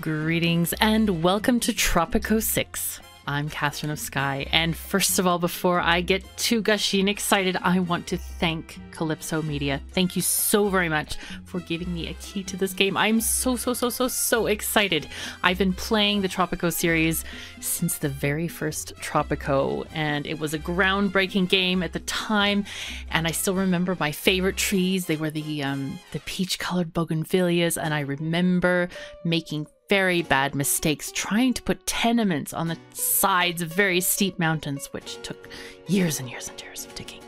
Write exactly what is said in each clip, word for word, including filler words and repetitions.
Greetings and welcome to Tropico six. I'm Katherine of Sky, and first of all, before I get too gushy and excited, I want to thank Calypso Media. Thank you so very much for giving me a key to this game. I'm so, so, so, so, so excited. I've been playing the Tropico series since the very first Tropico, and it was a groundbreaking game at the time, and I still remember my favorite trees. They were the, um, the peach-colored bougainvilleas, and I remember making very bad mistakes trying to put tenements on the sides of very steep mountains, which took years and years and years of digging.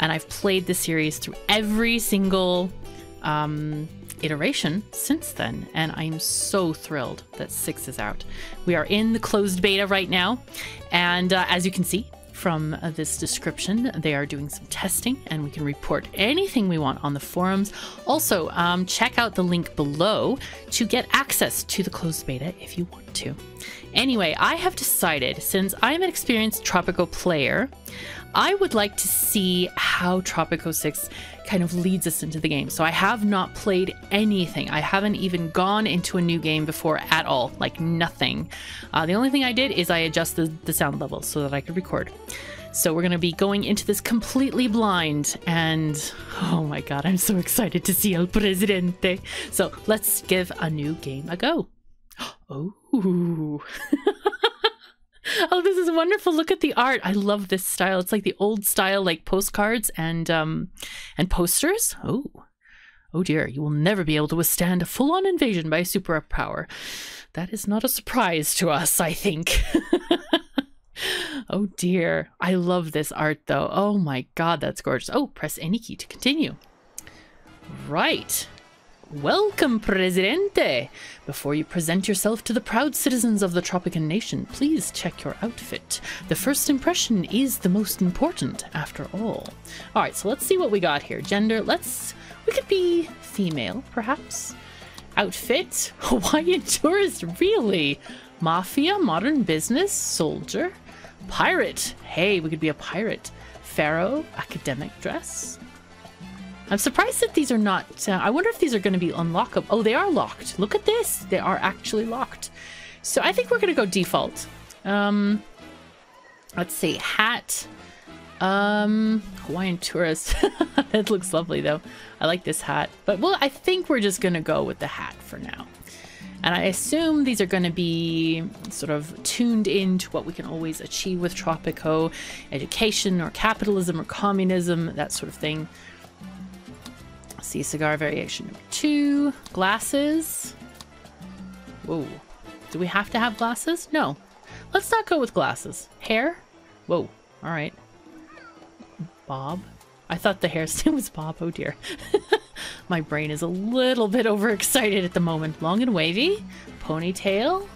And I've played the series through every single um, iteration since then, and I'm so thrilled that six is out. We are in the closed beta right now, and uh, as you can see from uh, this description, they are doing some testing, and we can report anything we want on the forums. Also, um, check out the link below to get access to the closed beta if you want to. Anyway, I have decided, since I'm an experienced Tropico player, I would like to see how Tropico six kind of leads us into the game. So I have not played anything. I haven't even gone into a new game before at all, like nothing. Uh, the only thing I did is I adjusted the sound level so that I could record. So we're going to be going into this completely blind, and oh my god, I'm so excited to see El Presidente. So let's give a new game a go. Oh, oh, this is wonderful. Look at the art. I love this style. It's like the old style, like postcards and um, and posters. Oh, oh dear. You will never be able to withstand a full-on invasion by a superpower. That is not a surprise to us, I think. Oh dear. I love this art though. Oh my god, that's gorgeous. Oh, press any key to continue. Right. Welcome, Presidente! Before you present yourself to the proud citizens of the Tropican nation, please check your outfit. The first impression is the most important, after all. Alright, so let's see what we got here. Gender, let's... we could be female, perhaps? Outfit? Hawaiian tourist, really? Mafia, modern business, soldier? Pirate! Hey, we could be a pirate. Pharaoh, academic dress? I'm surprised that these are not... Uh, I wonder if these are going to be unlockable. Oh, they are locked. Look at this. They are actually locked. So I think we're going to go default. Um, let's see. Hat. Um, Hawaiian tourist. That looks lovely, though. I like this hat. But, well, I think we're just going to go with the hat for now. And I assume these are going to be sort of tuned in to what we can always achieve with Tropico. Education or capitalism or communism, that sort of thing. See cigar variation number two. Glasses. Whoa. Do we have to have glasses? No. Let's not go with glasses. Hair? Whoa. All right. Bob. I thought the hairstyle was Bob. Oh dear. My brain is a little bit overexcited at the moment. Long and wavy. Ponytail.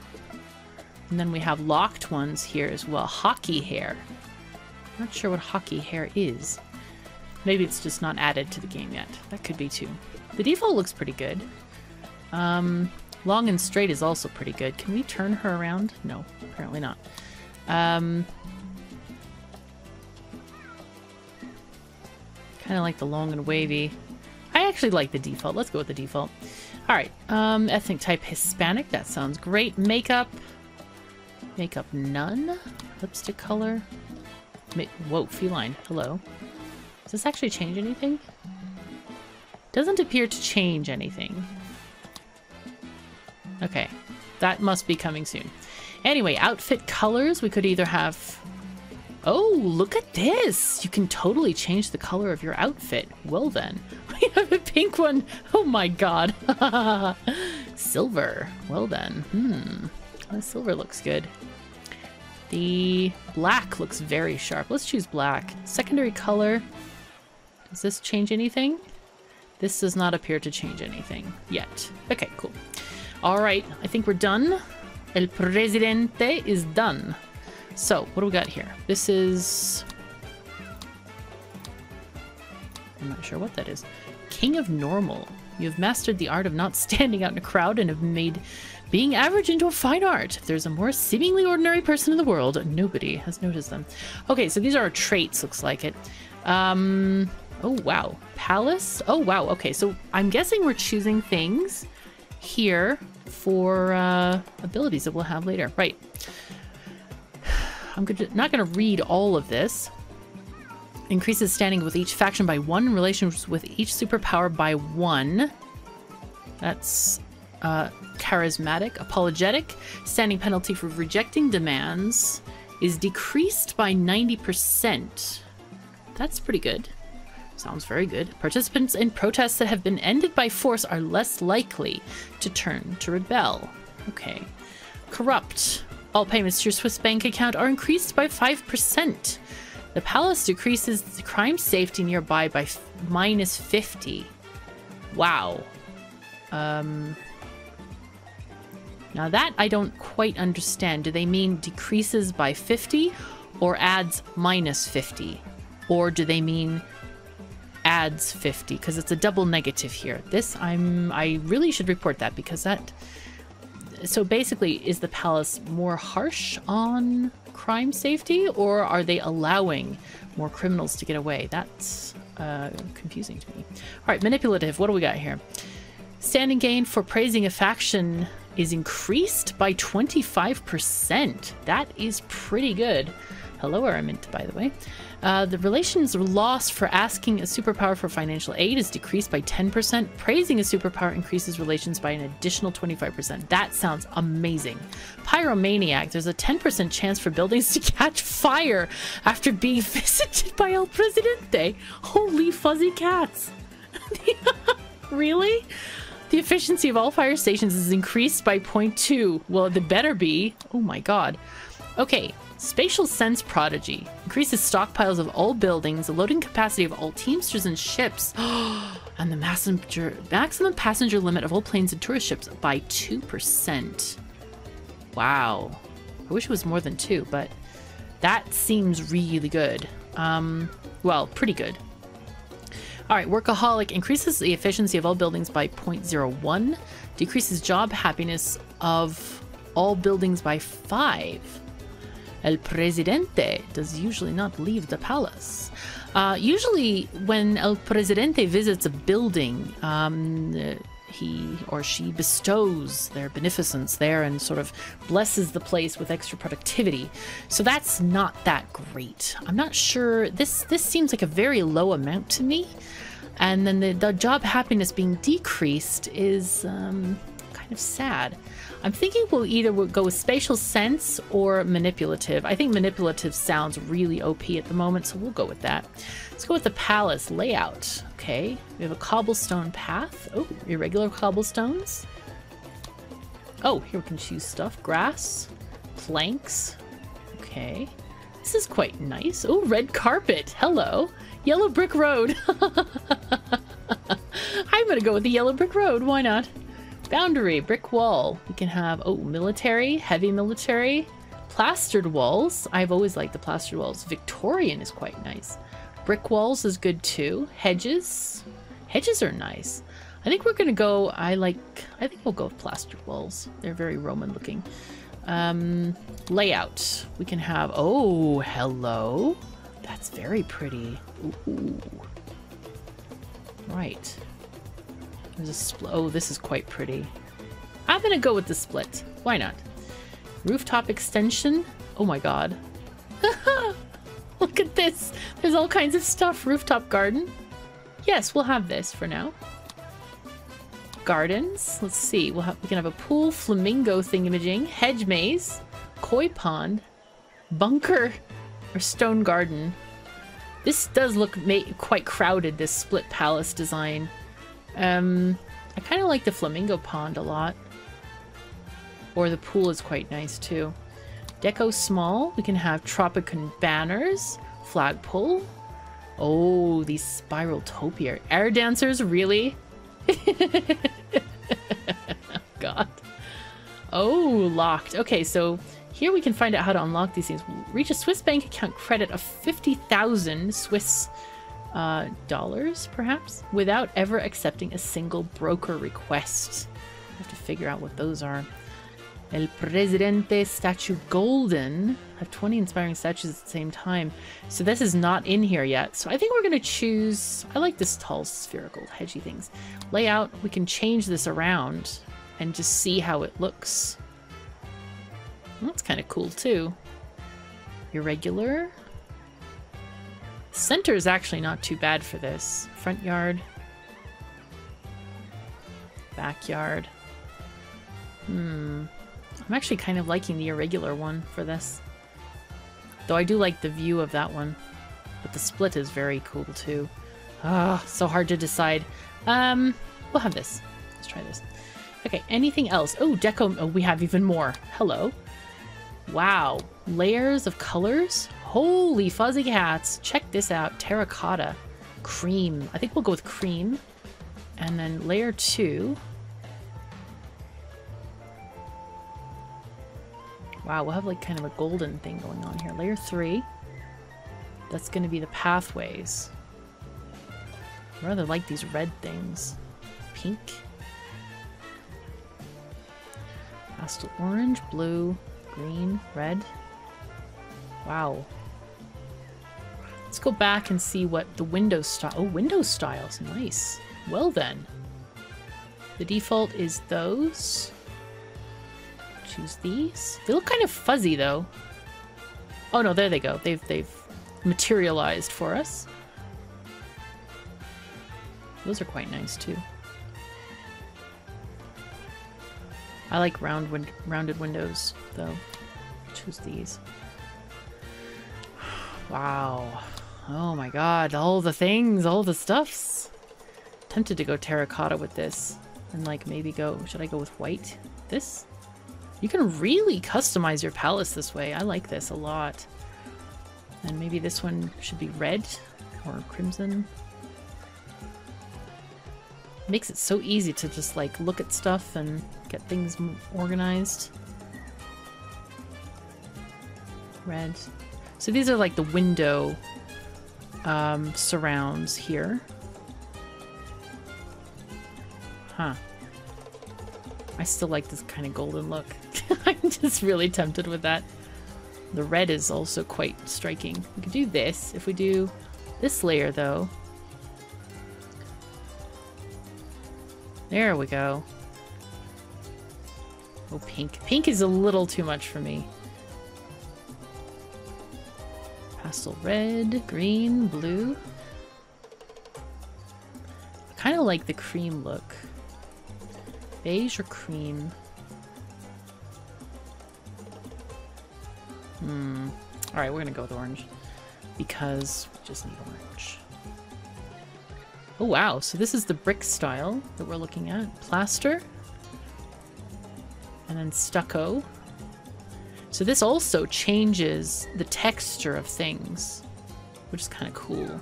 And then we have locked ones here as well. Hockey hair. Not sure what hockey hair is. Maybe it's just not added to the game yet. That could be too. The default looks pretty good. Um, long and straight is also pretty good. Can we turn her around? No, apparently not. Um, kind of like the long and wavy. I actually like the default. Let's go with the default. All right. Um, ethnic type Hispanic. That sounds great. Makeup. Makeup none. Lipstick color. Ma- Whoa, feline. Hello. Does this actually change anything? Doesn't appear to change anything. Okay, that must be coming soon. Anyway, outfit colors, we could either have... Oh, look at this! You can totally change the color of your outfit. Well then, we have a pink one! Oh my god! Silver, well then, hmm. The silver looks good. The black looks very sharp. Let's choose black. Secondary color. Does this change anything? This does not appear to change anything yet. Okay, cool. All right, I think we're done. El Presidente is done. So, what do we got here? This is... I'm not sure what that is. King of Normal. You have mastered the art of not standing out in a crowd and have made being average into a fine art. If there's a more seemingly ordinary person in the world, nobody has noticed them. Okay, so these are our traits, looks like it. Um... Oh, wow. Palace? Oh, wow. Okay, so I'm guessing we're choosing things here for uh, abilities that we'll have later. Right. I'm good, not going to read all of this. Increases standing with each faction by one, relations with each superpower by one. That's uh, charismatic. Apologetic. Standing penalty for rejecting demands is decreased by ninety percent. That's pretty good. Sounds very good. Participants in protests that have been ended by force are less likely to turn to rebel. Okay. Corrupt. All payments to your Swiss bank account are increased by five percent. The palace decreases the crime safety nearby by f minus fifty. Wow. Um, now that I don't quite understand. Do they mean decreases by fifty or adds minus fifty? Or do they mean adds fifty? Because it's a double negative here. This, I'm, I really should report that because that... So basically, is the palace more harsh on crime safety, or are they allowing more criminals to get away? That's uh, confusing to me. All right, manipulative. What do we got here? Standing gain for praising a faction is increased by twenty-five percent. That is pretty good. Hello, Aramint, by the way. Uh, the relations loss for asking a superpower for financial aid is decreased by ten percent. Praising a superpower increases relations by an additional twenty-five percent. That sounds amazing. Pyromaniac. There's a ten percent chance for buildings to catch fire after being visited by El Presidente. Holy fuzzy cats. Really? The efficiency of all fire stations is increased by zero point two. Well, the better be. Oh my god. Okay. Spatial Sense Prodigy. Increases stockpiles of all buildings, the loading capacity of all teamsters and ships, and the messenger, maximum passenger limit of all planes and tourist ships by two percent. Wow. I wish it was more than two, but that seems really good. Um, well, pretty good. All right, Workaholic. Increases the efficiency of all buildings by zero point zero one. Decreases job happiness of all buildings by five. El Presidente does usually not leave the palace. Uh, usually when El Presidente visits a building, um, he or she bestows their beneficence there and sort of blesses the place with extra productivity. So that's not that great. I'm not sure. This, this seems like a very low amount to me. And then the, the job happiness being decreased is um, kind of sad. I'm thinking we'll either go with Spatial Sense or Manipulative. I think Manipulative sounds really O P at the moment, so we'll go with that. Let's go with the Palace Layout. Okay, we have a cobblestone path. Oh, irregular cobblestones. Oh, here we can choose stuff. Grass, planks. Okay, this is quite nice. Oh, red carpet. Hello. Yellow brick road. I'm gonna go with the yellow brick road. Why not? Boundary, brick wall. We can have, oh, military, heavy military, plastered walls. I've always liked the plastered walls. Victorian is quite nice. Brick walls is good too. Hedges. Hedges are nice. I think we're gonna go, I like, I think we'll go with plastered walls. They're very Roman looking. Um, layout. We can have, oh, hello. That's very pretty. Ooh. Right. There's a spl- oh, this is quite pretty. I'm gonna go with the split. Why not? Rooftop extension. Oh my god. Look at this. There's all kinds of stuff. Rooftop garden. Yes, we'll have this for now. Gardens. Let's see. We'll have, we can have a pool, flamingo thingamajig, hedge maze, koi pond, bunker, or stone garden. This does look ma- quite crowded, this split palace design. Um, I kind of like the flamingo pond a lot. Or the pool is quite nice too. Deco small. We can have Tropicon banners. Flagpole. Oh, these spiral topiary. Air dancers, really? God. Oh, locked. Okay, so here we can find out how to unlock these things. Reach a Swiss bank account credit of fifty thousand Swiss... Uh, dollars, perhaps, without ever accepting a single broker request. I have to figure out what those are. El Presidente statue golden. I have twenty inspiring statues at the same time. So this is not in here yet. So I think we're going to choose... I like this tall spherical hedgy things. Layout, we can change this around. and just see how it looks. That's kind of cool too. Irregular. Center is actually not too bad for this. Front yard. Backyard. Hmm. I'm actually kind of liking the irregular one for this. Though I do like the view of that one. But the split is very cool too. Ah, so hard to decide. Um, we'll have this. Let's try this. Okay, anything else? Oh, deco. Oh, we have even more. Hello. Wow. Layers of colors. Holy fuzzy cats. Check this out. Terracotta. Cream. I think we'll go with cream. And then layer two. Wow, we'll have like kind of a golden thing going on here. Layer three. That's going to be the pathways. I rather like these red things. Pink. Pastel orange, blue, green, red. Wow. Let's go back and see what the window style. Oh, window styles. Nice. Well then. The default is those. Choose these. They look kind of fuzzy though. Oh no, there they go. They've they've materialized for us. Those are quite nice too. I like round win rounded windows though. Choose these. Wow. Oh my god, all the things, all the stuffs. Tempted to go terracotta with this and like maybe go, should I go with white? This? You can really customize your palace this way. I like this a lot. And maybe this one should be red or crimson. Makes it so easy to just like look at stuff and get things organized. Red. So these are like the window um, surrounds here. Huh. I still like this kind of golden look. I'm just really tempted with that. The red is also quite striking. We could do this. If we do this layer though. There we go. Oh, pink. Pink is a little too much for me. Pastel red, green, blue. I kind of like the cream look. Beige or cream? Hmm. Alright, we're gonna go with orange. Because we just need orange. Oh wow, so this is the brick style that we're looking at. Plaster. And then stucco. So this also changes the texture of things, which is kind of cool.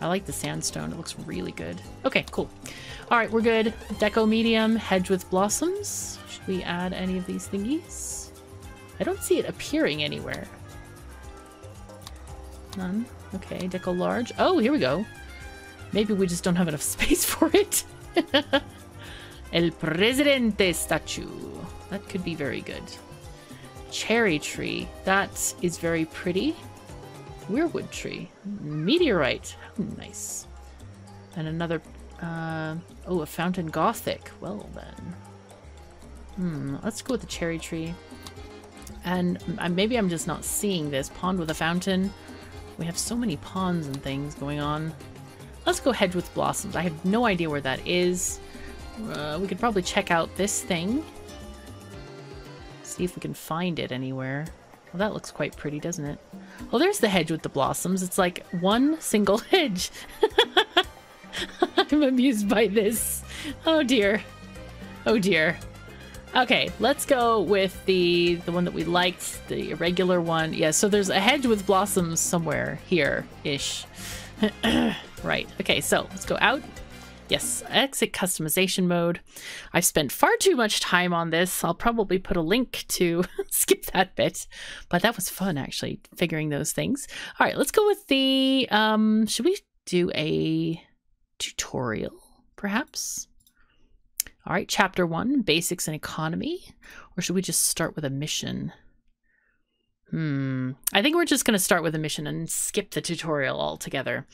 I like the sandstone, it looks really good. Okay, cool. All right, we're good. Deco medium, hedge with blossoms. Should we add any of these thingies? I don't see it appearing anywhere. None. Okay, deco large. Oh, here we go. Maybe we just don't have enough space for it. El Presidente statue. That could be very good. Cherry tree. That is very pretty. Weirwood tree. Meteorite. How nice. And another... Uh, oh, a fountain gothic. Well then. Hmm. Let's go with the cherry tree. And uh, maybe I'm just not seeing this. Pond with a fountain. We have so many ponds and things going on. Let's go hedge with blossoms. I have no idea where that is. Uh, we could probably check out this thing. See if we can find it anywhere. Well, that looks quite pretty, doesn't it? Oh, there's the hedge with the blossoms. It's like one single hedge. I'm amused by this. Oh dear. Oh dear. Okay, let's go with the the one that we liked, the irregular one. Yeah, so there's a hedge with blossoms somewhere here-ish. Right. Okay, so let's go out. Yes, exit customization mode. I've spent far too much time on this. I'll probably put a link to skip that bit, but that was fun actually, figuring those things. All right, let's go with the, um, should we do a tutorial perhaps? All right, chapter one, basics and economy, or should we just start with a mission? Hmm, I think we're just gonna start with a mission and skip the tutorial altogether.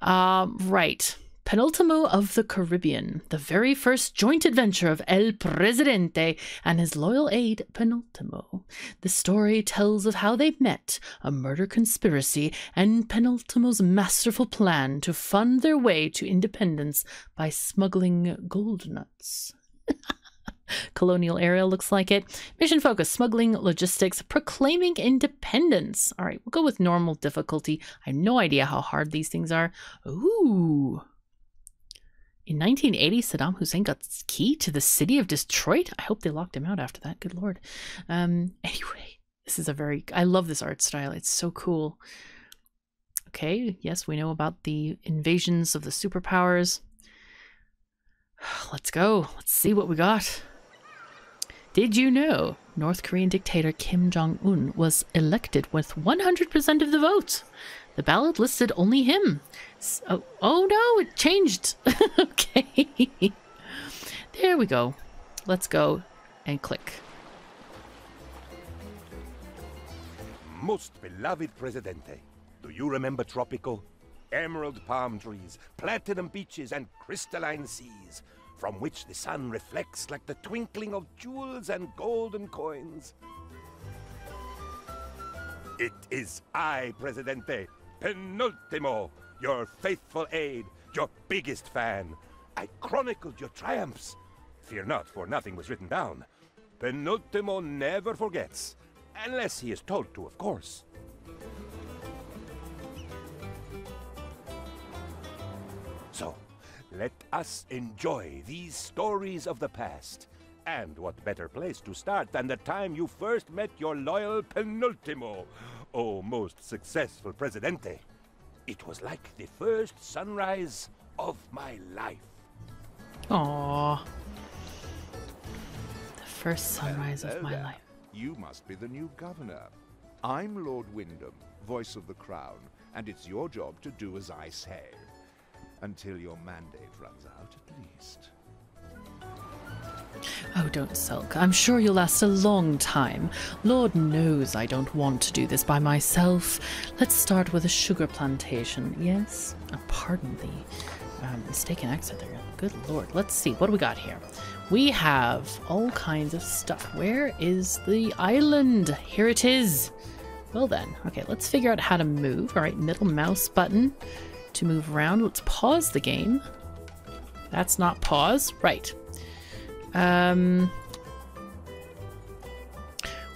Um, right. Penultimo of the Caribbean, the very first joint adventure of El Presidente and his loyal aide Penultimo. The story tells of how they met, a murder conspiracy, and Penultimo's masterful plan to fund their way to independence by smuggling gold nuts. Colonial era looks like it. Mission focus, smuggling, logistics, proclaiming independence. All right, we'll go with normal difficulty. I have no idea how hard these things are. Ooh. In nineteen eighty, Saddam Hussein got key to the city of Detroit. I hope they locked him out after that. Good Lord. Um, anyway, this is a very, I love this art style. It's so cool. Okay, yes, we know about the invasions of the superpowers. Let's go. Let's see what we got. Did you know North Korean dictator Kim Jong-un was elected with one hundred percent of the vote? The ballot listed only him. So, oh no, it changed. Okay. There we go. Let's go and click. Most beloved Presidente, do you remember Tropico? Emerald palm trees, platinum beaches, and crystalline seas, from which the sun reflects like the twinkling of jewels and golden coins. It is I, Presidente, Penultimo, your faithful aide, your biggest fan. I chronicled your triumphs. Fear not, for nothing was written down. Penultimo never forgets, unless he is told to, of course. So, let us enjoy these stories of the past. And what better place to start than the time you first met your loyal Penultimo, oh most successful Presidente. It was like the first sunrise of my life. Aww. The first sunrise Hello of my there. life. You must be the new governor. I'm Lord Wyndham, voice of the crown, and it's your job to do as I say. Until your mandate runs out, at least. Oh, don't sulk. I'm sure you'll last a long time. Lord knows I don't want to do this by myself. Let's start with a sugar plantation. Yes? Oh, pardon the um, mistaken accent there. Good Lord. Let's see. What do we got here? We have all kinds of stuff. Where is the island? Here it is. Well then. Okay, let's figure out how to move. All right, middle mouse button to move around. Let's pause the game. That's not pause. Right. Um,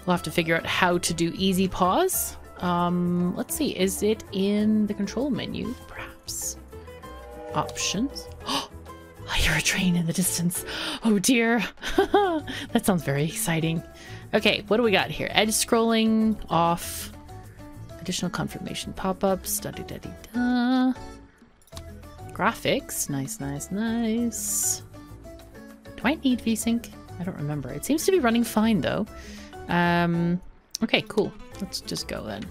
we'll have to figure out how to do easy pause. Um, let's see. Is it in the control menu? Perhaps. Options. Oh, I hear a train in the distance. Oh dear. That sounds very exciting. Okay, what do we got here? Edge scrolling off. Additional confirmation pop-ups. Da da da da da. Graphics. Nice, nice, nice. Do I need VSync? I don't remember. It seems to be running fine though. Um, okay, cool. Let's just go then.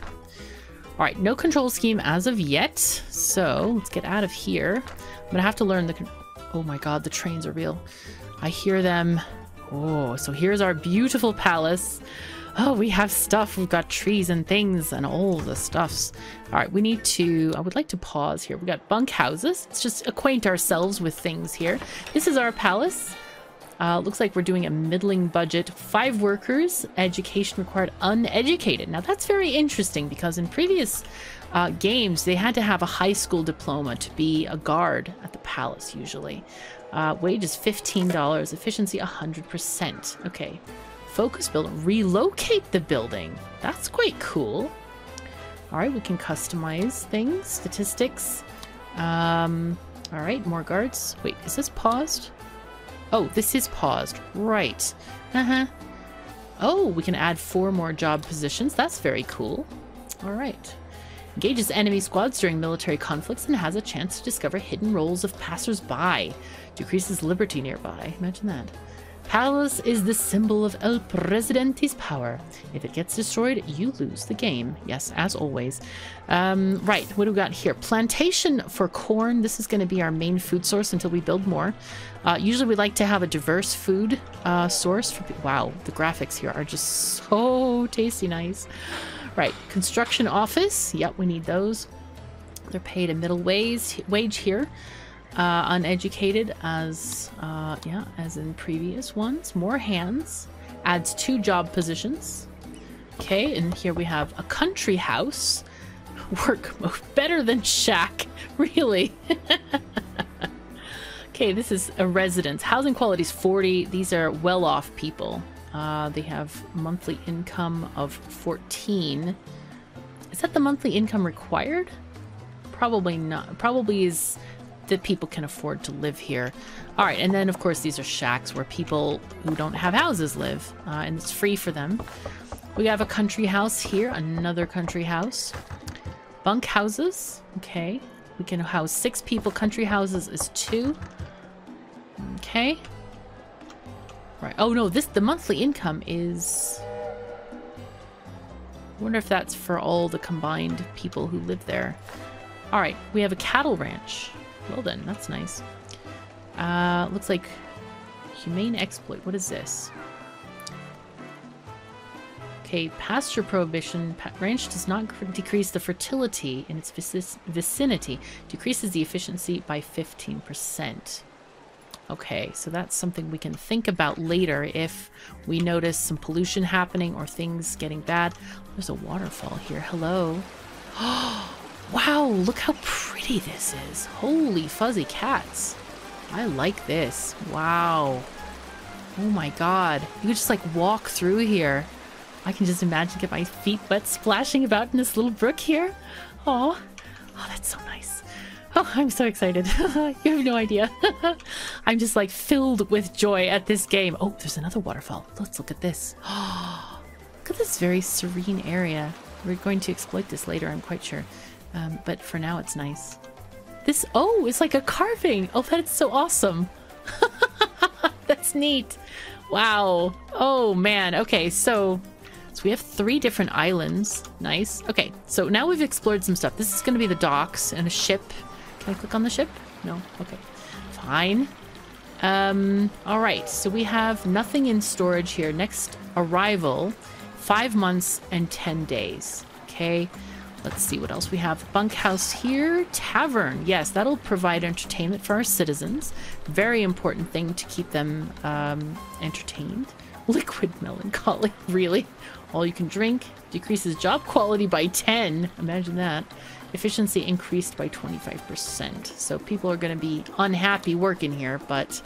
All right, no control scheme as of yet. So let's get out of here. I'm gonna have to learn the. Oh my God, the trains are real. I hear them. Oh, so here's our beautiful palace. Oh, we have stuff. We've got trees and things and all the stuffs. All right, we need to... I would like to pause here. We've got bunkhouses. Let's just acquaint ourselves with things here. This is our palace. Uh, looks like we're doing a middling budget. Five workers. Education required uneducated. Now, that's very interesting because in previous uh, games, they had to have a high school diploma to be a guard at the palace, usually. Uh, wage is fifteen dollars. Efficiency, one hundred percent. Okay. Focus building. Relocate the building. That's quite cool. All right, we can customize things. Statistics. Um, all right, more guards. Wait, is this paused? Oh, this is paused. Right. Uh-huh. Oh, we can add four more job positions. That's very cool. All right. Engages enemy squads during military conflicts and has a chance to discover hidden roles of passers-by. Decreases liberty nearby. Imagine that. Palace is the symbol of El Presidente's power. If it gets destroyed, you lose the game. Yes, as always. Um, right, what do we got here? Plantation for corn. This is going to be our main food source until we build more. Uh, usually we like to have a diverse food uh, source. For wow, the graphics here are just so tasty nice. Right, construction office. Yep, we need those. They're paid a middle wage, wage here. uh, uneducated as uh, yeah, as in previous ones. More hands adds two job positions. Okay, and here we have a country house. Work mode, better than shack, really. Okay, this is a residence. Housing quality is forty. These are well-off people. Uh, they have monthly income of fourteen. Is that the monthly income required? Probably not. Probably is that people can afford to live here. All right, and then of course these are shacks where people who don't have houses live, uh, and it's free for them. We have a country house here, another country house. Bunk houses, okay. We can house six people. Country houses is two. Okay. Right. Oh no, this the monthly income is... I wonder if that's for all the combined people who live there. Alright, we have a cattle ranch. Well then, that's nice. Uh, looks like humane exploit. What is this? Okay, pasture prohibition. Pa ranch does not decrease the fertility in its vic vicinity. Decreases the efficiency by fifteen percent. Okay, so that's something we can think about later if we notice some pollution happening or things getting bad. There's a waterfall here. Hello. Oh, wow, look how pretty this is. Holy fuzzy cats. I like this. Wow. Oh my god. You could just like walk through here. I can just imagine get my feet wet splashing about in this little brook here. Oh, oh, that's so nice. Oh, I'm so excited. You have no idea. I'm just like filled with joy at this game. Oh, there's another waterfall. Let's look at this. Oh, look at this very serene area. We're going to exploit this later, I'm quite sure. Um, but for now, it's nice. This, oh, it's like a carving. Oh, that's so awesome. That's neat. Wow. Oh, man. Okay, so... So we have three different islands. Nice. Okay, so now we've explored some stuff. This is going to be the docks and a ship. Can I click on the ship? No? Okay. Fine. Um, all right, so we have nothing in storage here. Next arrival, five months and ten days. Okay, let's see what else we have. Bunkhouse here. Tavern. Yes, that'll provide entertainment for our citizens. Very important thing to keep them um, entertained. Liquid melancholy, really? All you can drink. Decreases job quality by ten. Imagine that. Efficiency increased by twenty-five percent. So people are going to be unhappy working here, but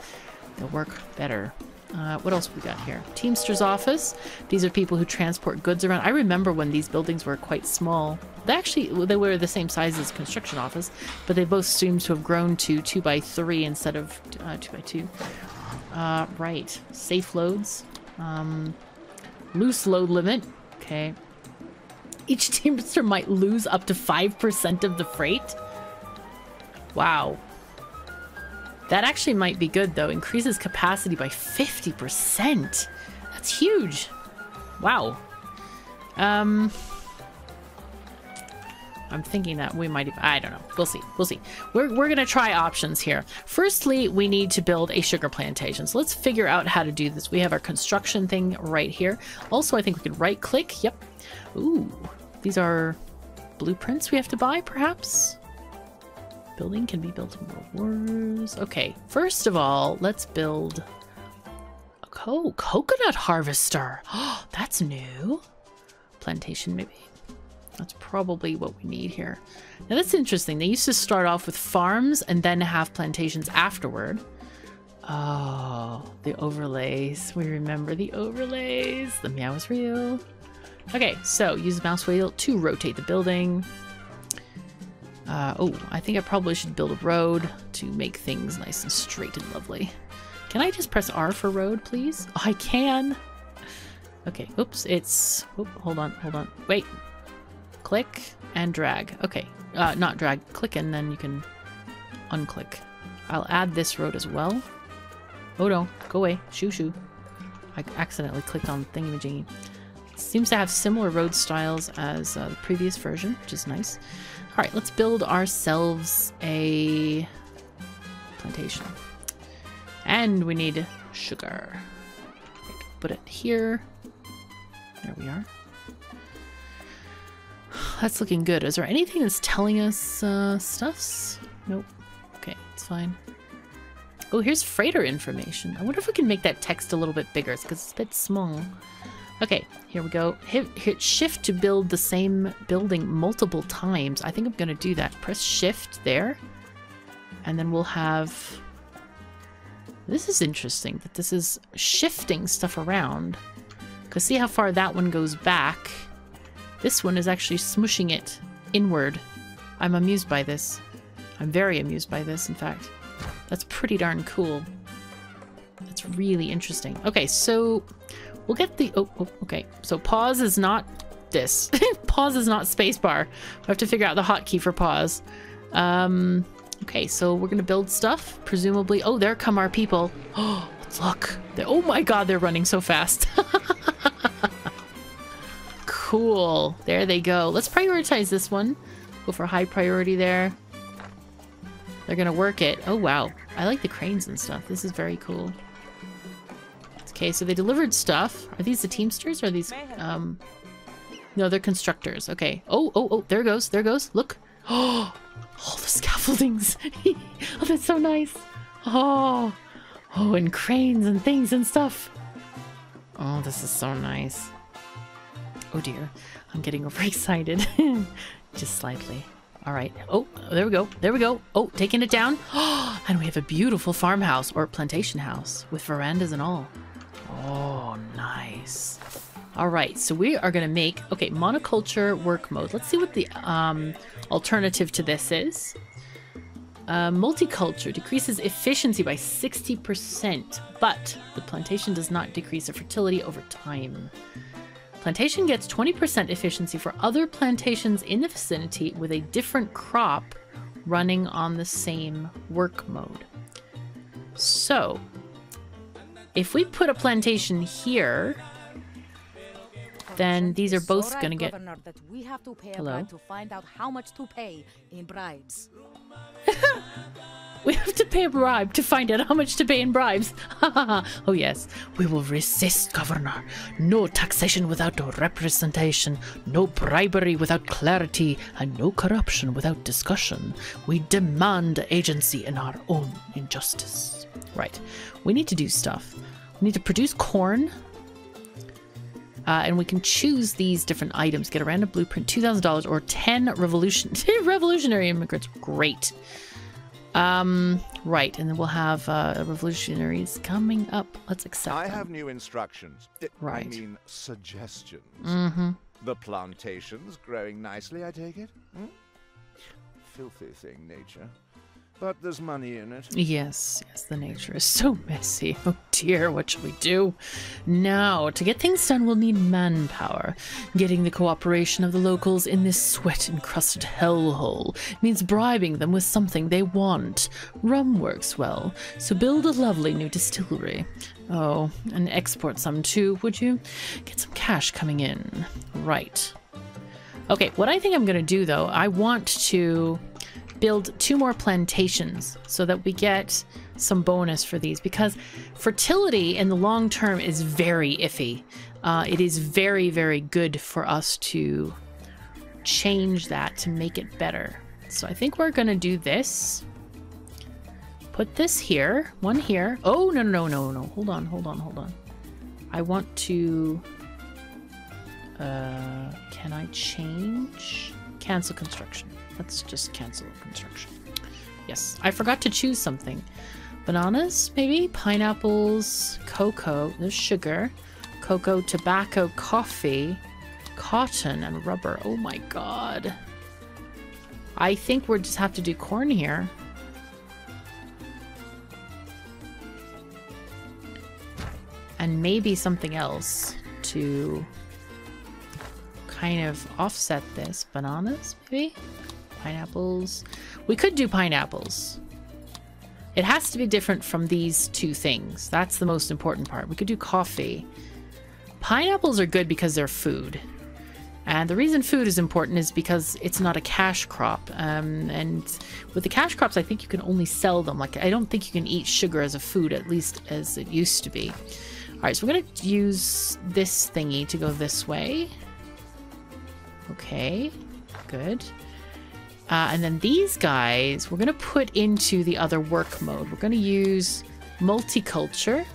they'll work better. Uh, what else we got here? Teamster's office. These are people who transport goods around. I remember when these buildings were quite small. They actually, they were the same size as construction office, but they both seem to have grown to two by three instead of uh, two by two. Uh, right. Safe loads. Um, loose load limit. Okay. Each teamster might lose up to five percent of the freight. Wow. That actually might be good, though. Increases capacity by fifty percent. That's huge. Wow. Um... I'm thinking that we might even, I don't know. We'll see. We'll see. We're, we're going to try options here. Firstly, we need to build a sugar plantation. So let's figure out how to do this. We have our construction thing right here. Also, I think we can right click. Yep. Ooh, these are blueprints we have to buy, perhaps? Building can be built in World Wars. Okay. First of all, let's build a co coconut harvester. Oh, that's new. Plantation, maybe. That's probably what we need here. Now that's interesting. They used to start off with farms and then have plantations afterward. Oh, the overlays. We remember the overlays. The meow is real. Okay, so use the mouse wheel to rotate the building. Uh, oh, I think I probably should build a road to make things nice and straight and lovely. Can I just press R for road, please? Oh, I can. Okay, oops, it's... Oop, hold on, hold on. Wait. Click and drag. Okay, uh, not drag. Click and then you can unclick. I'll add this road as well. Oh no, go away. Shoo shoo. I accidentally clicked on thingamajiggy. It seems to have similar road styles as uh, the previous version, which is nice. Alright, let's build ourselves a plantation. And we need sugar. Okay, put it here. There we are. That's looking good. Is there anything that's telling us uh, stuffs? Nope. Okay, it's fine. Oh, here's freighter information. I wonder if we can make that text a little bit bigger, because it's a bit small. Okay, here we go. Hit, hit shift to build the same building multiple times. I think I'm gonna do that. Press shift there. And then we'll have... This is interesting that this is shifting stuff around. Because see how far that one goes back? This one is actually smooshing it inward. I'm amused by this. I'm very amused by this, in fact. That's pretty darn cool. That's really interesting. Okay, so... We'll get the... Oh, oh, okay. So pause is not this. Pause is not spacebar. We have to figure out the hotkey for pause. Um, okay, so we're going to build stuff, presumably. Oh, there come our people. Oh, look. They're, oh my god, they're running so fast. Cool. There they go. Let's prioritize this one. Go for high priority there. They're going to work it. Oh, wow. I like the cranes and stuff. This is very cool. Okay, so they delivered stuff. Are these the Teamsters? Or are these, um... No, they're constructors. Okay. Oh, oh, oh, there goes, there goes. Look. Oh, all the scaffoldings. Oh, that's so nice. Oh, oh, and cranes and things and stuff. Oh, this is so nice. Oh, dear. I'm getting overexcited. Just slightly. All right. Oh, there we go. There we go. Oh, taking it down. Oh, and we have a beautiful farmhouse or plantation house with verandas and all. Oh, nice. All right, so we are going to make... Okay, monoculture work mode. Let's see what the um, alternative to this is. Uh, multiculture decreases efficiency by sixty percent, but the plantation does not decrease the fertility over time. Plantation gets twenty percent efficiency for other plantations in the vicinity with a different crop running on the same work mode. So... If we put a plantation here, then these are both going to get... Hello? We have to pay a bribe to find out how much to pay in bribes. Oh, yes. We will resist, Governor. No taxation without representation. No bribery without clarity. And no corruption without discussion. We demand agency in our own injustice. Right. We need to do stuff. We need to produce corn. Uh, and we can choose these different items. Get a random blueprint, two thousand dollars or ten revolution revolutionary immigrants. Great. Um, right. And then we'll have uh, revolutionaries coming up. Let's accept I them. have new instructions. Right. I mean suggestions. Mm-hmm. The plantation's growing nicely, I take it? Hmm? Filthy thing, nature. But there's money in it. Yes, yes, the nature is so messy. Oh dear, what shall we do? Now, to get things done, we'll need manpower. Getting the cooperation of the locals in this sweat-encrusted hellhole means bribing them with something they want. Rum works well, so build a lovely new distillery. Oh, and export some too, would you? Get some cash coming in. Right. Okay, what I think I'm going to do, though, I want to... build two more plantations so that we get some bonus for these, because fertility in the long term is very iffy. Uh, it is very, very good for us to change that to make it better. So I think we're gonna do this. Put this here, one here. Oh, no, no, no, no, no. Hold on, hold on, hold on. I want to... Uh, can I change? Cancel construction. Let's just cancel construction. Yes, I forgot to choose something. Bananas, maybe? Pineapples, cocoa, there's sugar, cocoa, tobacco, coffee, cotton, and rubber. Oh my god. I think we'll just have to do corn here. And maybe something else to kind of offset this. Bananas, maybe? Pineapples. We could do pineapples. It has to be different from these two things. That's the most important part. We could do coffee. Pineapples are good because they're food. And the reason food is important is because it's not a cash crop. Um, and with the cash crops, I think you can only sell them. Like, I don't think you can eat sugar as a food, at least as it used to be. All right, so we're going to use this thingy to go this way. Okay, good. Uh, and then these guys, we're going to put into the other work mode. We're going to use multiculture.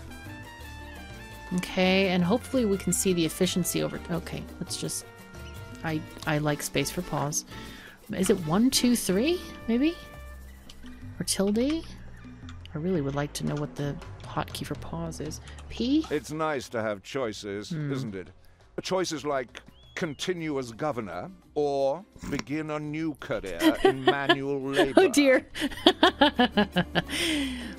Okay, and hopefully we can see the efficiency over... Okay, let's just... I, I like space for pause. Is it one, two, three, maybe? Or tilde? I really would like to know what the hotkey for pause is. P? It's nice to have choices, mm. isn't it? Choices like continue as governor or begin a new career in manual labor. Oh dear.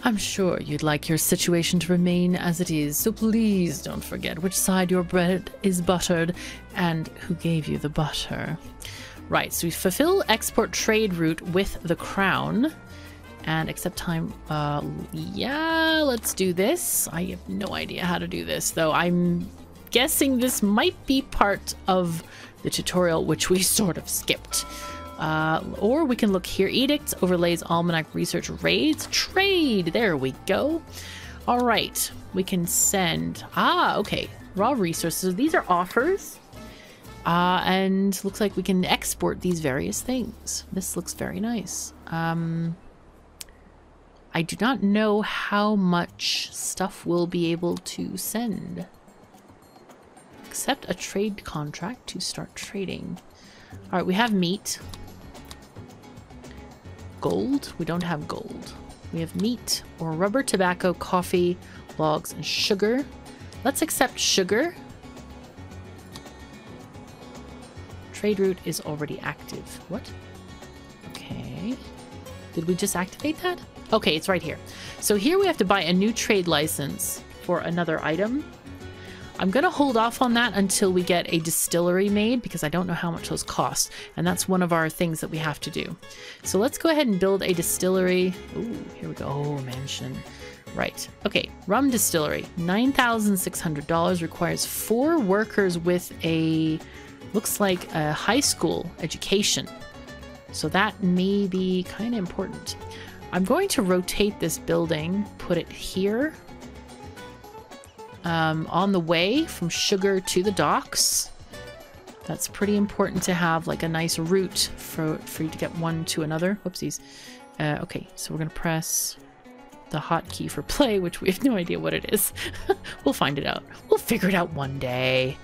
I'm sure you'd like your situation to remain as it is, so please don't forget which side your bread is buttered and who gave you the butter. Right, so we fulfill export trade route with the crown and accept time. Uh, yeah, let's do this. I have no idea how to do this, though. I'm guessing this might be part of the tutorial, which we sort of skipped. Uh, or we can look here. Edicts, overlays, almanac, research, raids, trade. There we go. All right. We can send... Ah, okay. Raw resources. These are offers. Uh, and looks like we can export these various things. This looks very nice. Um, I do not know how much stuff we'll be able to send. Accept a trade contract to start trading. All right, we have meat. Gold? We don't have gold. We have meat or rubber, tobacco, coffee, logs, and sugar. Let's accept sugar. Trade route is already active. What? Okay. Did we just activate that? Okay, it's right here. So here we have to buy a new trade license for another item. I'm going to hold off on that until we get a distillery made because I don't know how much those cost. And that's one of our things that we have to do. So let's go ahead and build a distillery. Ooh, here we go. Oh, mansion. Right. Okay. Rum distillery. nine thousand six hundred dollars requires four workers with a, looks like a high school education. So that may be kind of important. I'm going to rotate this building, put it here. Um, on the way from sugar to the docks. That's pretty important to have like a nice route for, for you to get one to another. Whoopsies. Uh, okay, so we're going to press the hotkey for play, which we have no idea what it is. We'll find it out. We'll figure it out one day.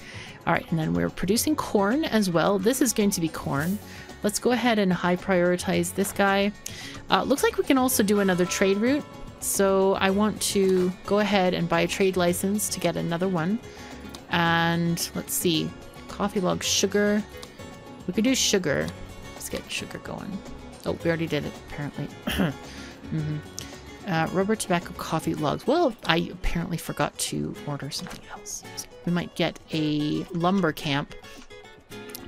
All right, and then we're producing corn as well. This is going to be corn. Let's go ahead and high prioritize this guy. Uh, looks like we can also do another trade route. So I want to go ahead and buy a trade license to get another one. And let's see. Coffee log, sugar. We could do sugar. Let's get sugar going. Oh, we already did it, apparently. mm-hmm. uh, rubber, tobacco, coffee logs. Well, I apparently forgot to order something else. So we might get a lumber camp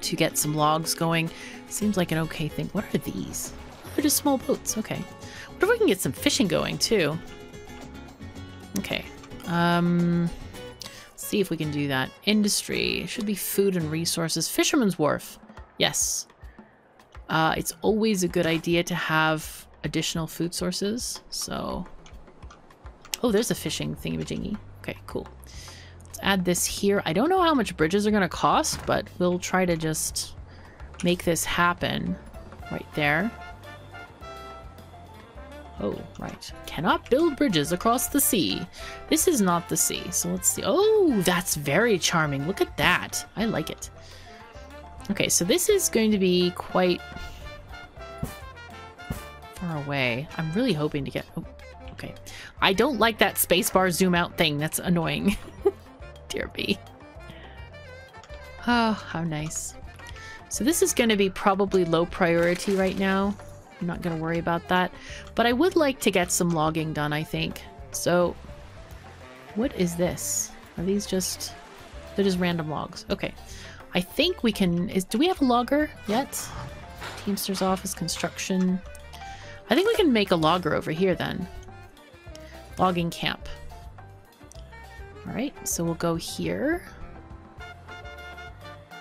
to get some logs going. Seems like an okay thing. What are these? They're just small boats. Okay. What if we can get some fishing going too? Okay. Um, let's see if we can do that. Industry. It should be food and resources. Fisherman's Wharf. Yes. Uh, it's always a good idea to have additional food sources. So. Oh, there's a fishing thingamajiggy. Okay, cool. Let's add this here. I don't know how much bridges are going to cost, but we'll try to just make this happen right there. Oh, right. Cannot build bridges across the sea. This is not the sea. So let's see. Oh, that's very charming. Look at that. I like it. Okay, so this is going to be quite far away. I'm really hoping to get... Oh, okay. I don't like that spacebar zoom out thing. That's annoying. Dear me. Oh, how nice. So this is going to be probably low priority right now. I'm not going to worry about that, but I would like to get some logging done, I think. So what is this? Are these just, they're just random logs. Okay. I think we can, is, do we have a logger yet? Teamster's office, construction. I think we can make a logger over here then. Logging camp. All right. So we'll go here.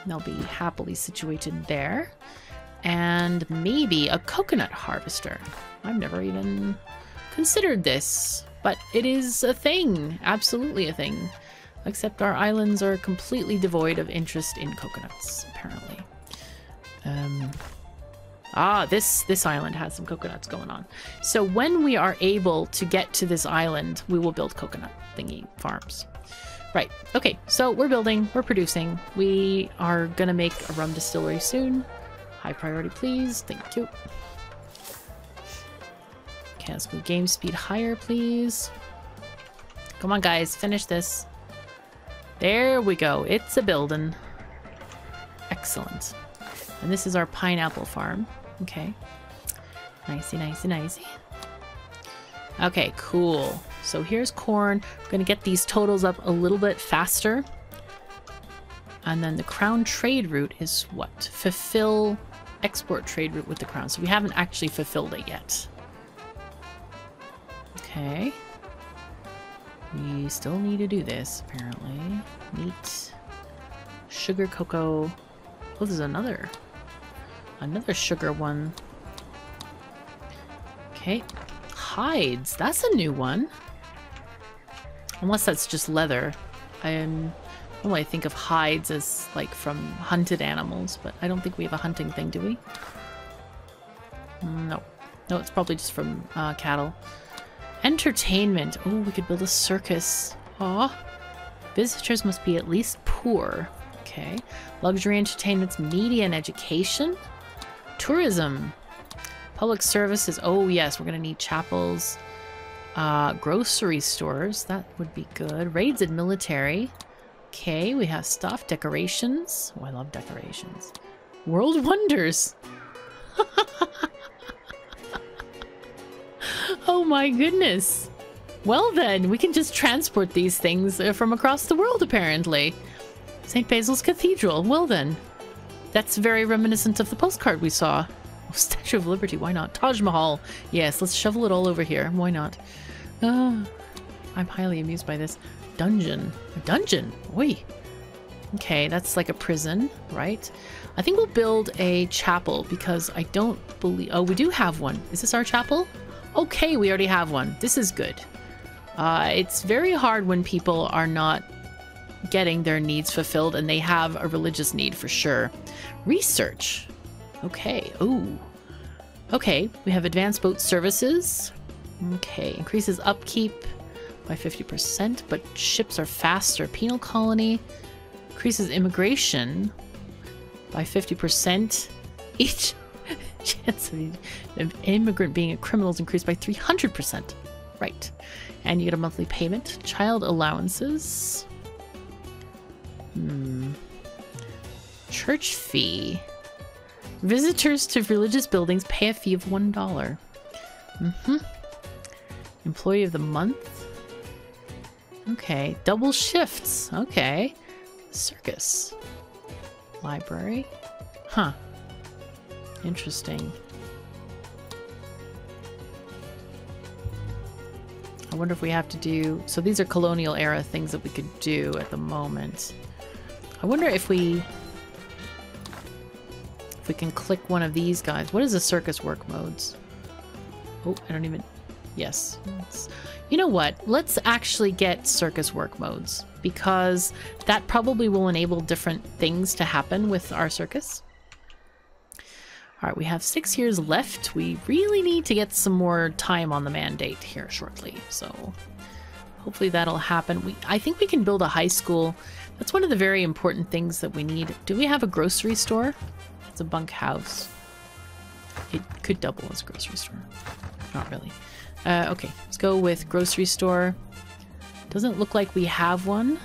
They'll be happily situated there. And maybe a coconut harvester. I've never even considered this, but it is a thing. Absolutely a thing. Except our islands are completely devoid of interest in coconuts, apparently. Um, Ah, this, this island has some coconuts going on. So when we are able to get to this island, we will build coconut thingy farms. Right. Okay. So we're building, we're producing. We are going to make a rum distillery soon. High priority, please. Thank you. Okay, let's move game speed higher, please. Come on, guys. Finish this. There we go. It's a building. Excellent. And this is our pineapple farm. Okay. Nicey, nicey, nicey. Okay, cool. So here's corn. I'm going to get these totals up a little bit faster. And then the crown trade route is what? Fulfill export trade route with the crown. So we haven't actually fulfilled it yet. Okay. We still need to do this, apparently. Meat. Sugar, cocoa. Oh, there's another. Another sugar one. Okay. Hides. That's a new one. Unless that's just leather. I am... Well, I think of hides as, like, from hunted animals, but I don't think we have a hunting thing, do we? No. No, it's probably just from uh, cattle. Entertainment. Oh, we could build a circus. Aw. Visitors must be at least poor. Okay. Luxury entertainments, media and education. Tourism. Public services. Oh, yes, we're going to need chapels. Uh, grocery stores. That would be good. Raids and military. Okay, we have stuff. Decorations. Oh, I love decorations. World wonders. Oh my goodness. Well then, we can just transport these things from across the world, apparently. Saint Basil's Cathedral. Well then. That's very reminiscent of the postcard we saw. Oh, Statue of Liberty. Why not? Taj Mahal. Yes, let's shovel it all over here. Why not? Uh, I'm highly amused by this. Dungeon. A dungeon? Oi. Okay, that's like a prison, right? I think we'll build a chapel because I don't believe... Oh, we do have one. Is this our chapel? Okay, we already have one. This is good. Uh, it's very hard when people are not getting their needs fulfilled and they have a religious need for sure. Research. Okay. Ooh. Okay, we have advanced boat services. Okay, increases upkeep by fifty percent, but ships are faster. Penal colony increases immigration by fifty percent. Each chance of immigrant being a criminal is increased by three hundred percent. Right. And you get a monthly payment. Child allowances. Hmm. Church fee. Visitors to religious buildings pay a fee of one dollar. Mm-hmm. Employee of the month. Okay, double shifts. Okay. Circus. Library. Huh. Interesting. I wonder if we have to do... So these are colonial era things that we could do at the moment. I wonder if we... If we can click one of these guys. What is the circus work modes? Oh, I don't even... Yes. It's... You know what? Let's actually get circus work modes because that probably will enable different things to happen with our circus. All right, we have six years left. We really need to get some more time on the mandate here shortly. So hopefully that'll happen. We, I think we can build a high school. That's one of the very important things that we need. Do we have a grocery store? It's a bunkhouse. It could double as a grocery store. Not really. Uh, okay, let's go with grocery store. Doesn't look like we have one.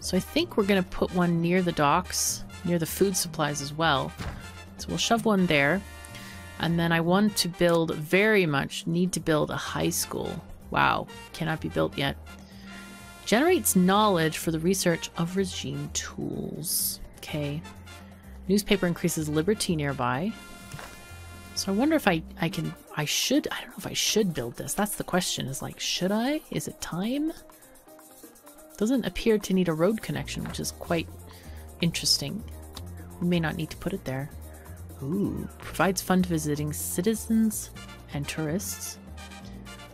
So I think we're going to put one near the docks, near the food supplies as well. So we'll shove one there. And then I want to build, very much need to build a high school. Wow, cannot be built yet. Generates knowledge for the research of regime tools. Okay. Newspaper increases liberty nearby. So I wonder if I, I can... I should, I don't know if I should build this. That's the question, is like, should I? Is it time? Doesn't appear to need a road connection, which is quite interesting. We may not need to put it there. Ooh, provides fun to visiting citizens and tourists.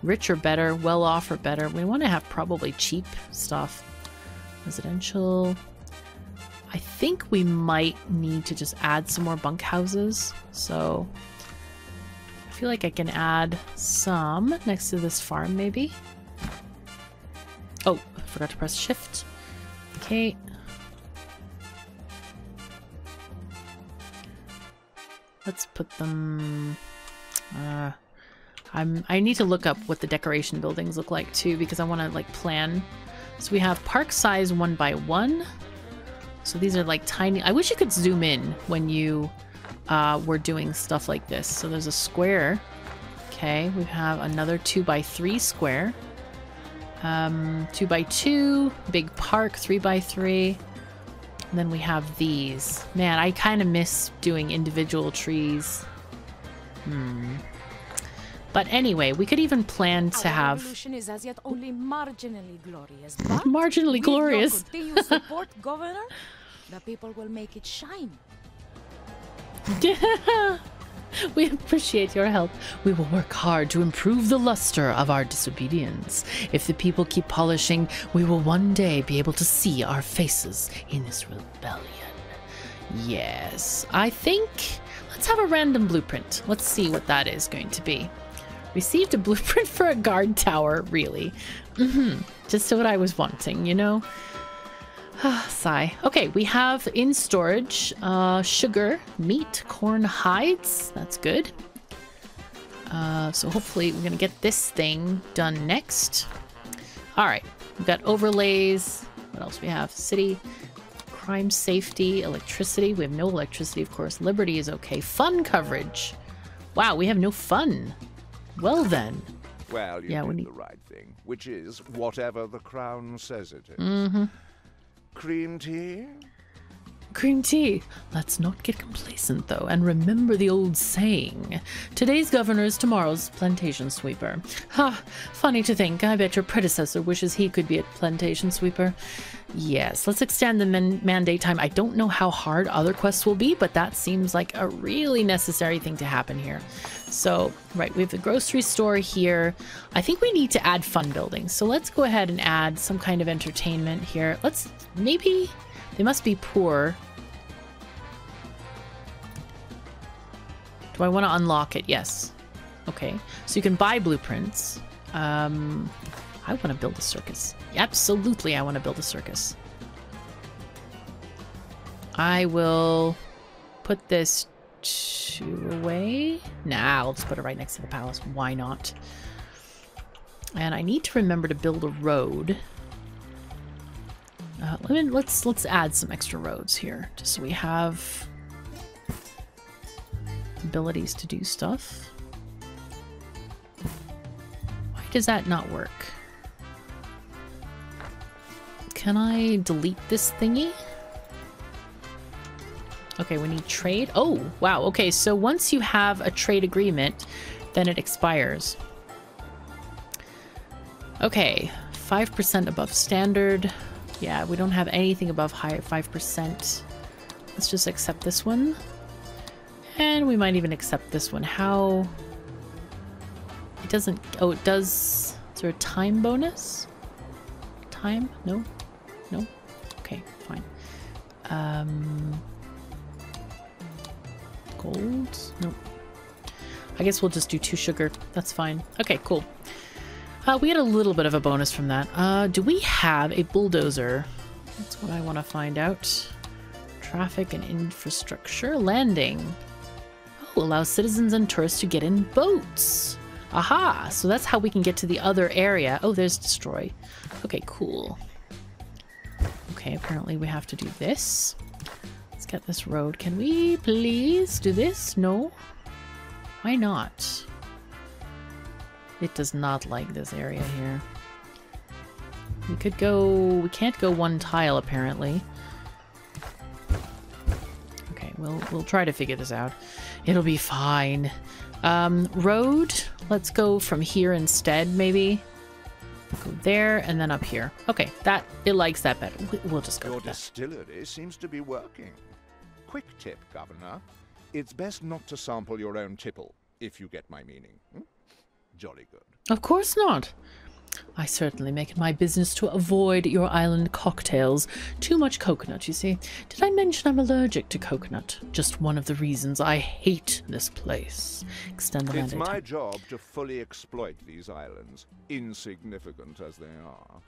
Rich or better, well off or better. We want to have probably cheap stuff. Residential. I think we might need to just add some more bunkhouses. So I feel like I can add some next to this farm, maybe. Oh, I forgot to press shift. Okay. Let's put them... Uh, I'm, I need to look up what the decoration buildings look like too, because I want to like plan. So we have park size one by one. So these are like tiny. I wish you could zoom in when you uh, were doing stuff like this. So there's a square. Okay, we have another two by three square. Um, two by two, big park, three by three. And then we have these. Man, I kind of miss doing individual trees. Hmm. But anyway, we could even plan to have... Our revolution is as yet only marginally glorious, but marginally glorious. With your continued support, Governor, the people will make it shine. Yeah. We appreciate your help. We will work hard to improve the luster of our disobedience. If the people keep polishing, we will one day be able to see our faces in this rebellion. Yes, I think... Let's have a random blueprint. Let's see what that is going to be. Received a blueprint for a guard tower, really. Mm-hmm. Just what I was wanting, you know? Sigh. Okay, we have in storage uh, sugar, meat, corn hides. That's good. Uh, so hopefully we're going to get this thing done next. All right, we've got overlays. What else we have? City, crime, safety, electricity. We have no electricity, of course. Liberty is okay. Fun coverage. Wow, we have no fun. Well then. Well, you yeah, did we... the right thing, which is whatever the crown says it is. Mm-hmm. Cream tea? Cream tea. Let's not get complacent, though, and remember the old saying. Today's governor is tomorrow's plantation sweeper. Ha! Funny to think. I bet your predecessor wishes he could be a plantation sweeper. Yes, let's extend the man mandate time. I don't know how hard other quests will be, but that seems like a really necessary thing to happen here. So, right, we have the grocery store here. I think we need to add fun buildings. So let's go ahead and add some kind of entertainment here. Let's maybe... They must be poor. Do I want to unlock it? Yes. Okay. So you can buy blueprints. Um, I want to build a circus. Absolutely, I want to build a circus. I will put this two away. Nah, let's put it right next to the palace. Why not? And I need to remember to build a road. Uh, let me, let's let's add some extra roads here, just so we have abilities to do stuff. Why does that not work? Can I delete this thingy? Okay, we need trade. Oh, wow. Okay, so once you have a trade agreement, then it expires. Okay, five percent above standard. Yeah, we don't have anything above high five percent. Let's just accept this one. And we might even accept this one. How? It doesn't... Oh, it does... Is there a time bonus? Time? No? No? Okay, fine. Um, gold? Nope. I guess we'll just do two sugar. That's fine. Okay, cool. Uh, we had a little bit of a bonus from that. Uh, do we have a bulldozer? That's what I want to find out. Traffic and infrastructure. Landing. Oh, allows citizens and tourists to get in boats. Aha! So that's how we can get to the other area. Oh, there's destroy. Okay, cool. Okay, apparently we have to do this. Let's get this road. Can we please do this? No? Why not? It does not like this area here. We could go... We can't go one tile, apparently. Okay, we'll, we'll try to figure this out. It'll be fine. Um, road? Let's go from here instead, maybe. Go there, and then up here. Okay, that... It likes that better. We'll just go Your with that. Distillery seems to be working. Quick tip, Governor. It's best not to sample your own tipple, if you get my meaning. Hmm? Jolly good. Of course not. I certainly make it my business to avoid your island cocktails. Too much coconut, you see. Did I mention I'm allergic to coconut? Just one of the reasons I hate this place. Extend the mandate. It's my job to fully exploit these islands, insignificant as they are.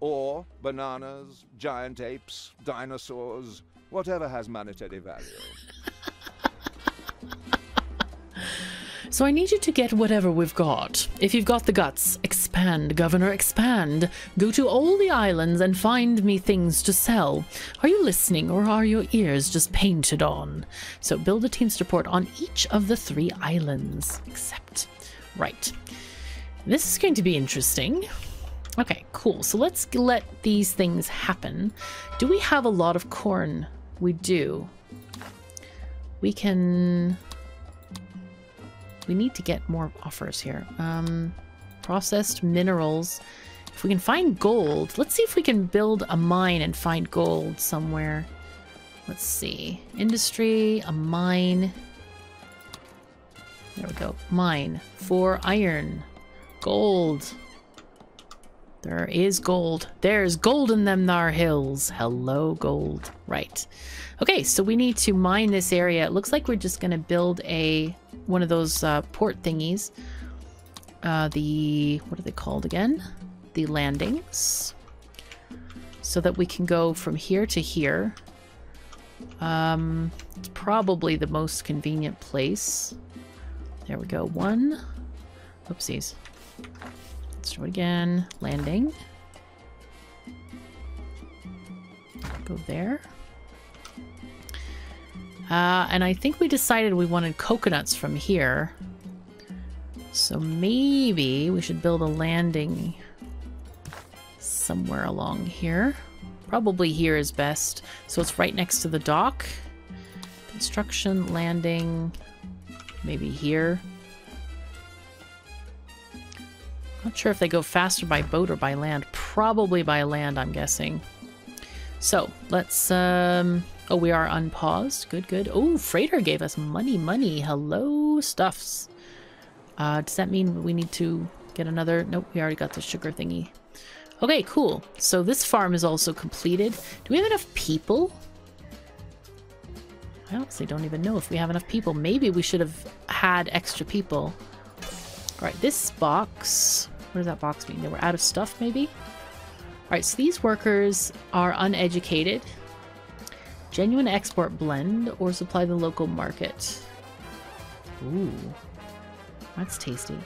Or bananas, giant apes, dinosaurs, whatever has monetary value. So I need you to get whatever we've got. If you've got the guts, expand, Governor, expand. Go to all the islands and find me things to sell. Are you listening, or are your ears just painted on? So build a teamster port on each of the three islands. Except, right. This is going to be interesting. Okay, cool. So let's let these things happen. Do we have a lot of corn? We do. We can... We need to get more offers here. Um, processed minerals. If we can find gold. Let's see if we can build a mine and find gold somewhere. Let's see. Industry, a mine. There we go. Mine for iron. Gold. There is gold. There's gold in them thar hills. Hello, gold. Right. Okay, so we need to mine this area. It looks like we're just going to build a... one of those uh, port thingies. Uh, the... what are they called again? The landings. So that we can go from here to here. Um, it's probably the most convenient place. There we go. One. Oopsies. Let's do it again. Landing. Go there. Uh, and I think we decided we wanted coconuts from here. So maybe we should build a landing somewhere along here. Probably here is best. So it's right next to the dock. Construction, landing, maybe here. Not sure if they go faster by boat or by land. Probably by land, I'm guessing. So let's... Um, Oh, we are unpaused. Good, good. Oh, Freighter gave us money, money. Hello, stuffs. Uh, does that mean we need to get another? Nope, we already got the sugar thingy. Okay, cool. So this farm is also completed. Do we have enough people? I honestly don't even know if we have enough people. Maybe we should have had extra people. All right, this box. What does that box mean? They were out of stuff, maybe? All right, so these workers are uneducated. Genuine export blend or supply the local market. Ooh, that's tasty.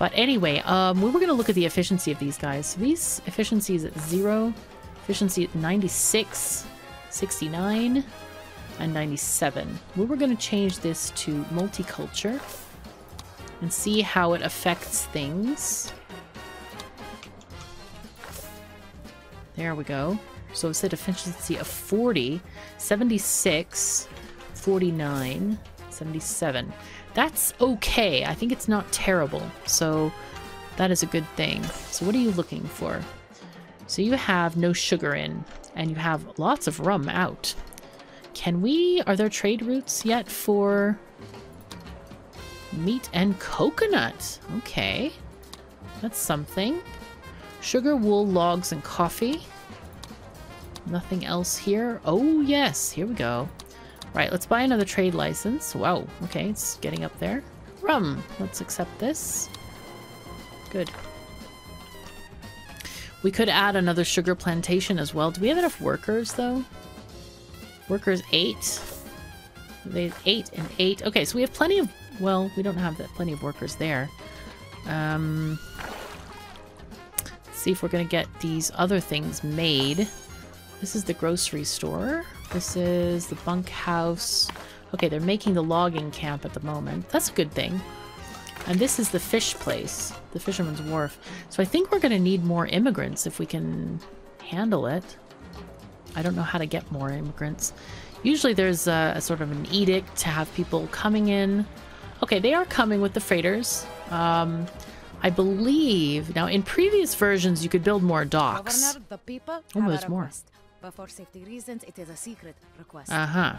But anyway, um, we were going to look at the efficiency of these guys. So these efficiencies at zero, efficiency at ninety-six, sixty-nine, and ninety-seven. We were going to change this to multiculture and see how it affects things. There we go. So it said efficiency of forty, seventy-six, forty-nine, seventy-seven. That's okay. I think it's not terrible. So that is a good thing. So what are you looking for? So you have no sugar in and you have lots of rum out. Can we... Are there trade routes yet for meat and coconut? Okay. That's something. Sugar, wool, logs, and coffee. Nothing else here. Oh, yes. Here we go. Right, let's buy another trade license. Wow. Okay, it's getting up there. Rum. Let's accept this. Good. We could add another sugar plantation as well. Do we have enough workers, though? Workers, eight. They eight and eight. Okay, so we have plenty of... Well, we don't have that plenty of workers there. Um, let's see if we're going to get these other things made. This is the grocery store. This is the bunkhouse. Okay, they're making the logging camp at the moment. That's a good thing. And this is the fish place, the fisherman's wharf. So I think we're going to need more immigrants if we can handle it. I don't know how to get more immigrants. Usually there's a, a sort of an edict to have people coming in. Okay, they are coming with the freighters. Um... I believe... Now, in previous versions, you could build more docks. Oh, there's more. But for safety reasons, it is a secret request. Uh-huh.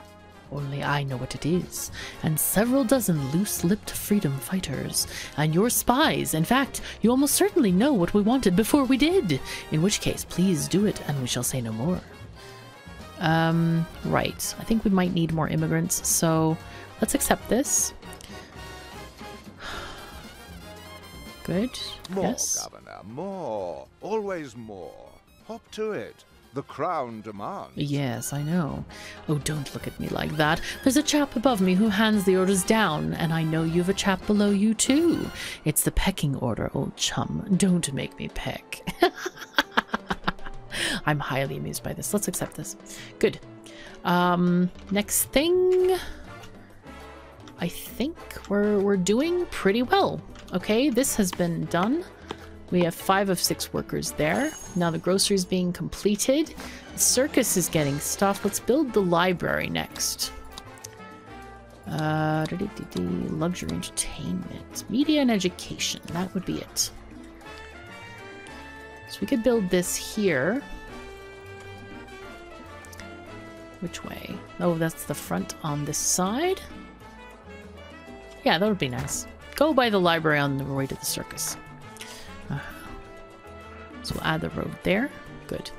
Only I know what it is, and several dozen loose-lipped freedom fighters, and your spies. In fact, you almost certainly know what we wanted before we did, in which case, please do it, and we shall say no more. Um, right. I think we might need more immigrants, so let's accept this. Good. More, yes. Governor, more. Always more. Hop to it. The crown demands. Yes, I know. Oh, don't look at me like that. There's a chap above me who hands the orders down, and I know you've a chap below you too. It's the pecking order, old chum. Don't make me peck. I'm highly amused by this. Let's accept this. Good. Um, next thing, I think we're we're doing pretty well. Okay, this has been done. We have five of six workers there. Now the grocery's being completed. The circus is getting stuff. Let's build the library next. Uh, dee dee dee, luxury entertainment. Media and education. That would be it. So we could build this here. Which way? Oh, that's the front on this side. Yeah, that would be nice. Go by the library on the way to the circus. Uh-huh. So we'll add the road there. Good.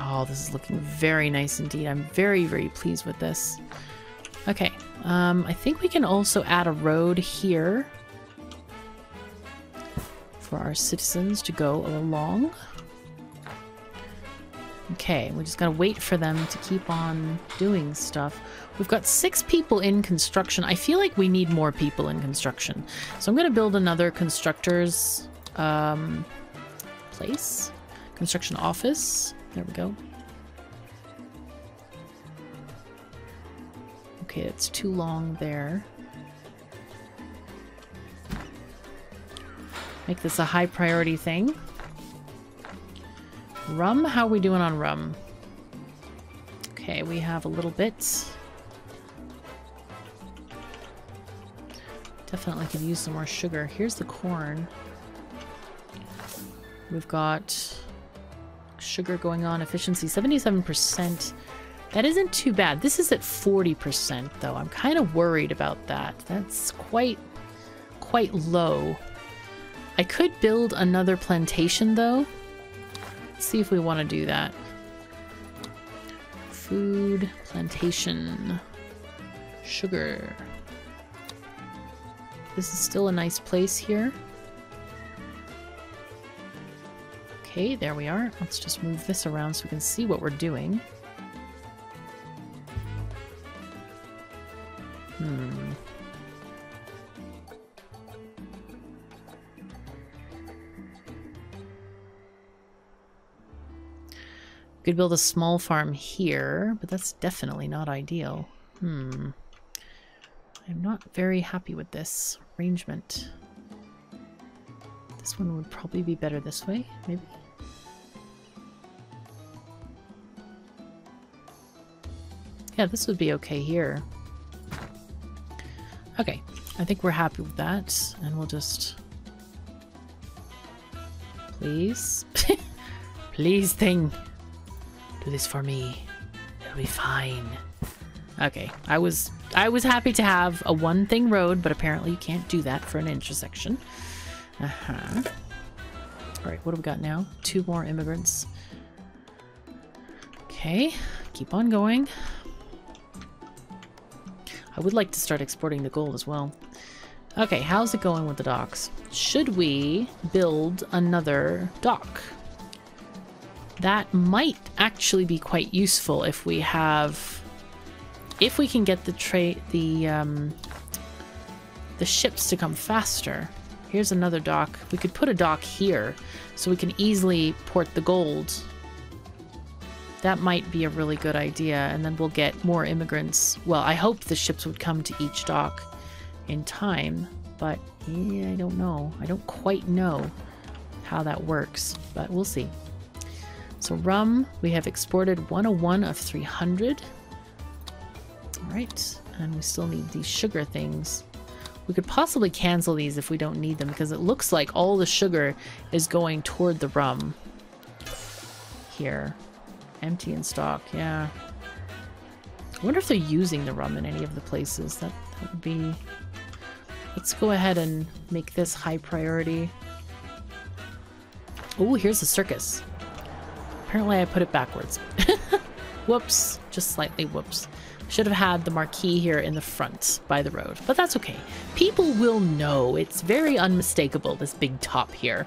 Oh, this is looking very nice indeed. I'm very, very pleased with this. Okay. Um, I think we can also add a road here for our citizens to go along. Okay, we're just gonna wait for them to keep on doing stuff. We've got six people in construction. I feel like we need more people in construction. So I'm gonna build another constructor's um, place. Construction office. There we go. Okay, it's too long there. Make this a high priority thing. Rum? How are we doing on rum? Okay, we have a little bit. Definitely could use some more sugar. Here's the corn. We've got sugar going on. Efficiency seventy-seven percent. That isn't too bad. This is at forty percent though. I'm kind of worried about that. That's quite, quite low. I could build another plantation though. Let's see if we want to do that. Food, plantation, sugar. This is still a nice place here. Okay, there we are. Let's just move this around so we can see what we're doing. Hmm. Could build a small farm here, but that's definitely not ideal. Hmm. I'm not very happy with this arrangement. This one would probably be better this way, maybe? Yeah, this would be okay here. Okay, I think we're happy with that, and we'll just... Please? Please, thing! Do this for me. It'll be fine. Okay, I was I was happy to have a one-thing road, but apparently you can't do that for an intersection. Uh-huh. All right, what do we got now? Two more immigrants. Okay, keep on going. I would like to start exporting the gold as well. Okay, how's it going with the docks? Should we build another dock? That might actually be quite useful if we have, if we can get the tra- the um, the ships to come faster. Here's another dock. We could put a dock here so we can easily port the gold. That might be a really good idea, and then we'll get more immigrants. Well, I hope the ships would come to each dock in time, but yeah, I don't know. I don't quite know how that works, but we'll see. So rum, we have exported one oh one of three hundred. All right, and we still need these sugar things. We could possibly cancel these if we don't need them, because it looks like all the sugar is going toward the rum here. Empty in stock, yeah. I wonder if they're using the rum in any of the places. That, that would be... Let's go ahead and make this high priority. Oh, here's the circus. Apparently I put it backwards. Whoops. Just slightly whoops. Should have had the marquee here in the front by the road, but that's okay. People will know. It's very unmistakable, this big top here.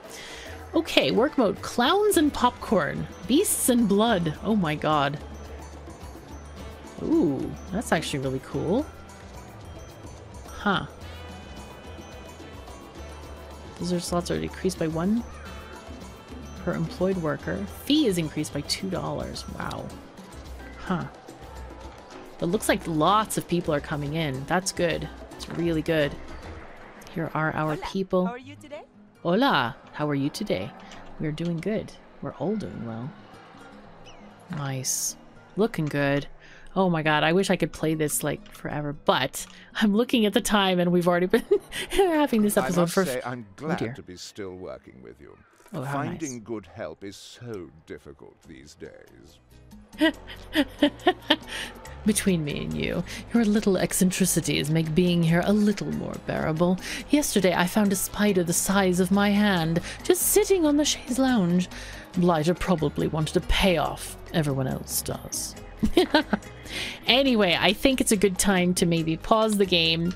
Okay, work mode. Clowns and popcorn. Beasts and blood. Oh my god. Ooh, that's actually really cool. Huh. Visitor slots are decreased by one per employed worker. Fee is increased by two dollars. Wow. Huh. But looks like lots of people are coming in. That's good. It's really good. Here are our Hola. people. How are you today? Hola. How are you today? We're doing good. We're all doing well. Nice. Looking good. Oh my god, I wish I could play this, like, forever, but I'm looking at the time and we've already been having this episode I must for... say, I'm glad oh to be still working with you. Oh, how Finding nice. good help is so difficult these days. Between me and you, your little eccentricities make being here a little more bearable. Yesterday I found a spider the size of my hand, just sitting on the chaise lounge. Blighter probably wanted a payoff. Everyone else does. Anyway, I think it's a good time to maybe pause the game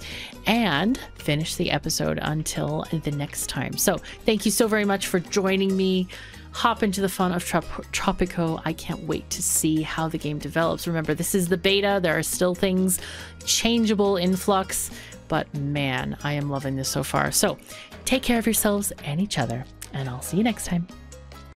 and finish the episode until the next time. So thank you so very much for joining me. Hop into the fun of Trop Tropico. I can't wait to see how the game develops. Remember, this is the beta. There are still things changeable in flux, but man, I am loving this so far. So take care of yourselves and each other, and I'll see you next time.